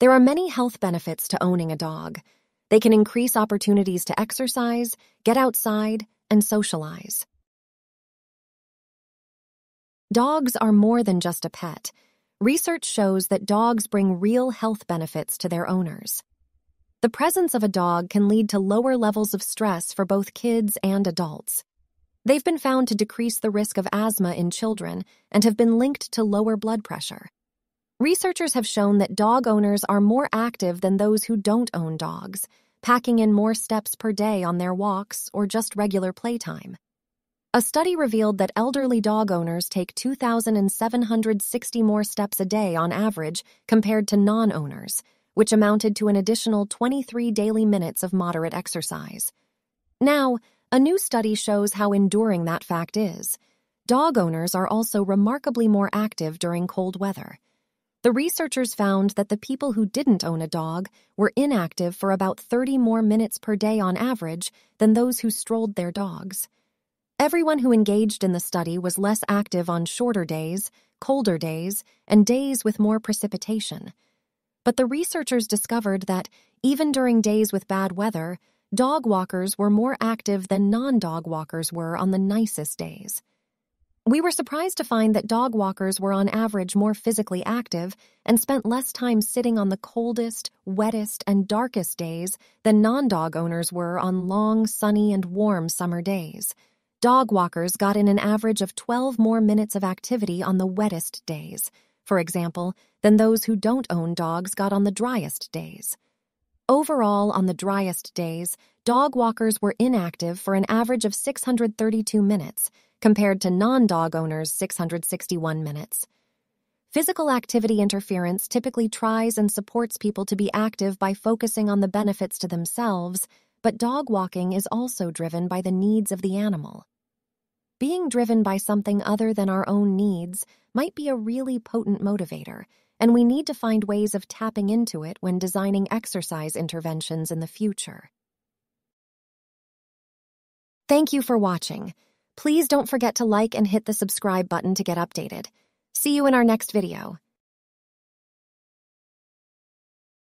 There are many health benefits to owning a dog. They can increase opportunities to exercise, get outside, and socialize. Dogs are more than just a pet. Research shows that dogs bring real health benefits to their owners. The presence of a dog can lead to lower levels of stress for both kids and adults. They've been found to decrease the risk of asthma in children and have been linked to lower blood pressure. Researchers have shown that dog owners are more active than those who don't own dogs, packing in more steps per day on their walks or just regular playtime. A study revealed that elderly dog owners take 2,760 more steps a day on average compared to non-owners, which amounted to an additional 23 daily minutes of moderate exercise. Now, a new study shows how enduring that fact is. Dog owners are also remarkably more active during cold weather. The researchers found that the people who didn't own a dog were inactive for about 30 more minutes per day on average than those who strolled their dogs. Everyone who engaged in the study was less active on shorter days, colder days, and days with more precipitation. But the researchers discovered that, even during days with bad weather, dog walkers were more active than non-dog walkers were on the nicest days. We were surprised to find that dog walkers were on average more physically active and spent less time sitting on the coldest, wettest, and darkest days than non-dog owners were on long, sunny, and warm summer days. Dog walkers got in an average of 12 more minutes of activity on the wettest days, for example, than those who don't own dogs got on the driest days. Overall, on the driest days, dog walkers were inactive for an average of 632 minutes, compared to non-dog owners' 661 minutes. Physical activity interference typically tries and supports people to be active by focusing on the benefits to themselves, but dog walking is also driven by the needs of the animal. Being driven by something other than our own needs might be a really potent motivator, and we need to find ways of tapping into it when designing exercise interventions in the future. Thank you for watching. Please don't forget to like and hit the subscribe button to get updated. See you in our next video.